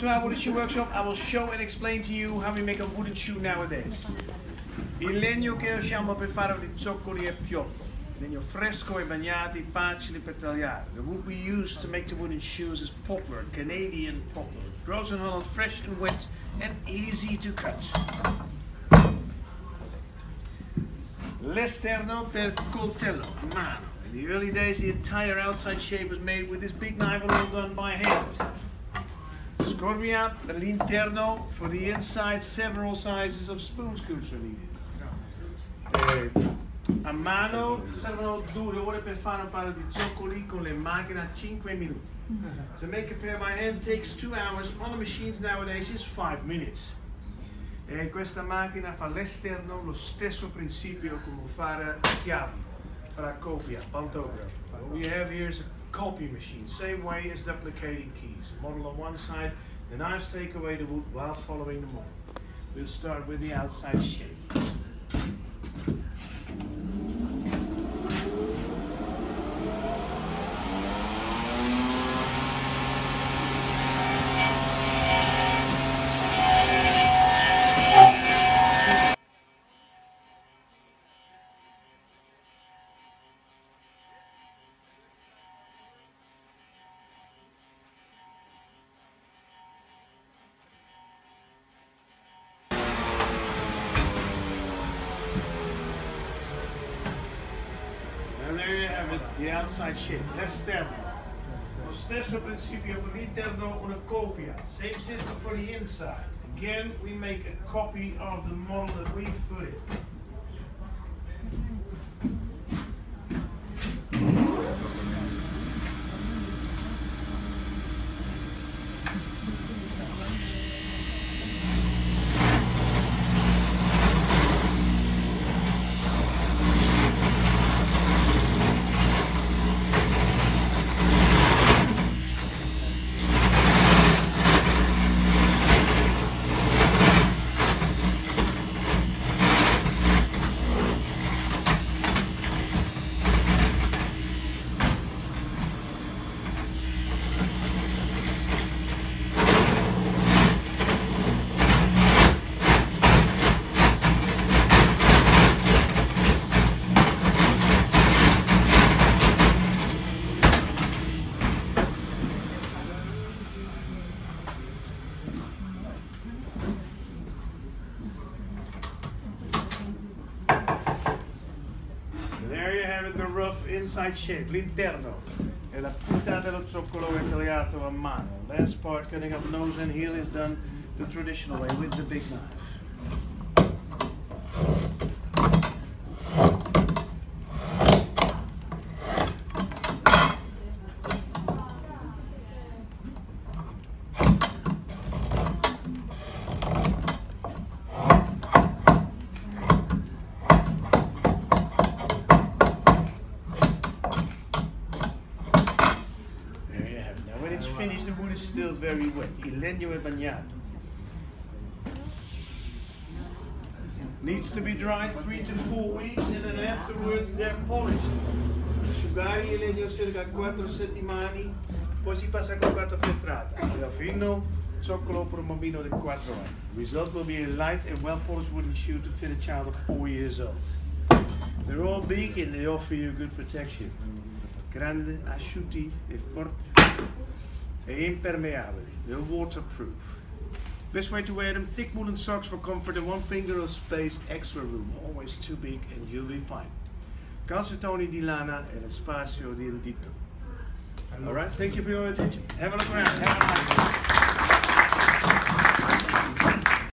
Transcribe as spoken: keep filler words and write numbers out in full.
to our wooden shoe workshop, I will show and explain to you how we make a wooden shoe nowadays. Il legno che usiamo per fare le zoccoli è pioppo. Legno fresco e bagnati, facile per tagliare. The wood we use to make the wooden shoes is poplar, Canadian poplar. It grows in Holland fresh and wet and easy to cut. L'esterno per coltello, mano. In the early days, the entire outside shape was made with this big knife and all done by hand. Scorbia, the l'interno, for the inside, several sizes of spoon scoops are needed. Uh, a mano servono due ore per fare un paio di zoccoli con le macchine a cinque minuti. To make a pair by hand takes two hours. On the machines nowadays is five minutes. E questa macchina fa l'esterno lo stesso principio come fare a chiavi. Copia, pantograph. What we have here is a copy machine, same way as duplicating keys. Model on one side, the knives take away the wood while following the model. We'll start with the outside shape. The outside shape, l'esterno. Lo stesso principio per l'interno, una copia. Same system for the inside. Again, we make a copy of the model that we've put in. Inside shape, l'interno, e la punta dello zoccolo è tagliato a mano. Last part, cutting up nose and heel, is done the traditional way with the big knife. Finished, the wood is still very wet. Il legno è bagnato. Needs to be dried three to four weeks and then afterwards they're polished. Asciugare il legno circa quattro settimane, poi si passa con carta filtrata. Il fino zoccolo per un bambino di quattro anni. The result will be a light and well-polished wooden shoe to fit a child of four years old. They're all big and they offer you good protection. Grande, asciutti e forti. Impermeable, they're waterproof. Best way to wear them, thick woolen socks for comfort and one finger of space, extra room, always too big and you'll be fine. Calzettoni di lana e lo spazio di un dito. Alright, thank you for your attention. Have a look around. Have a nice